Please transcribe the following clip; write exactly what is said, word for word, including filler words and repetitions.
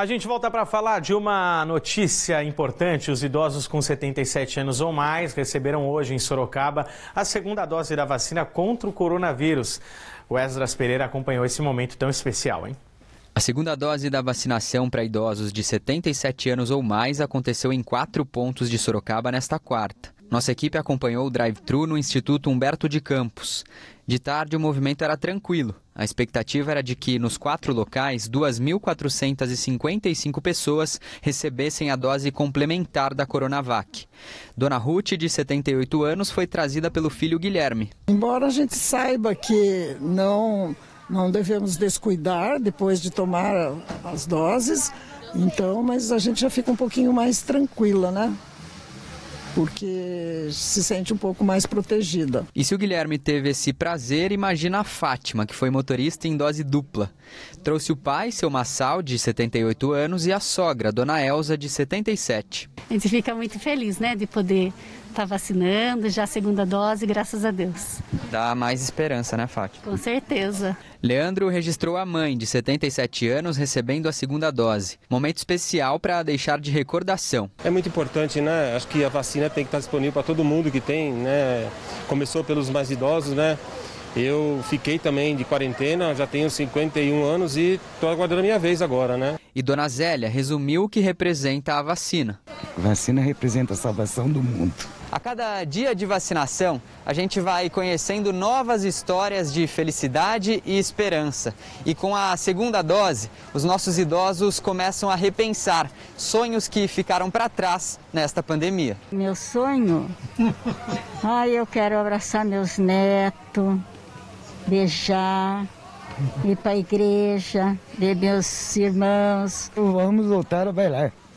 A gente volta para falar de uma notícia importante. Os idosos com setenta e sete anos ou mais receberam hoje em Sorocaba a segunda dose da vacina contra o coronavírus. O Esdras Pereira acompanhou esse momento tão especial, hein? A segunda dose da vacinação para idosos de setenta e sete anos ou mais aconteceu em quatro pontos de Sorocaba nesta quarta. Nossa equipe acompanhou o drive-thru no Instituto Humberto de Campos. De tarde, o movimento era tranquilo. A expectativa era de que, nos quatro locais, duas mil quatrocentas e cinquenta e cinco pessoas recebessem a dose complementar da Coronavac. Dona Ruth, de setenta e oito anos, foi trazida pelo filho Guilherme. Embora a gente saiba que não, não devemos descuidar depois de tomar as doses, então, mas a gente já fica um pouquinho mais tranquila, né? Porque se sente um pouco mais protegida. E se o Guilherme teve esse prazer, imagina a Fátima, que foi motorista em dose dupla. Trouxe o pai, seu Massal, de setenta e oito anos, e a sogra, dona Elza, de setenta e sete. A gente fica muito feliz, né, de poder estar vacinando, já a segunda dose, graças a Deus. Dá mais esperança, né, Fátima? Com certeza. Leandro registrou a mãe, de setenta e sete anos, recebendo a segunda dose. Momento especial para deixar de recordação. É muito importante, né? Acho que a vacina tem que estar disponível para todo mundo que tem, né? Começou pelos mais idosos, né? Eu fiquei também de quarentena, já tenho cinquenta e um anos e estou aguardando a minha vez agora, né? E dona Zélia resumiu o que representa a vacina. A vacina representa a salvação do mundo. A cada dia de vacinação, a gente vai conhecendo novas histórias de felicidade e esperança. E com a segunda dose, os nossos idosos começam a repensar sonhos que ficaram para trás nesta pandemia. Meu sonho? Ai, eu quero abraçar meus netos, beijar, ir para a igreja, ver meus irmãos. Vamos voltar a bailar.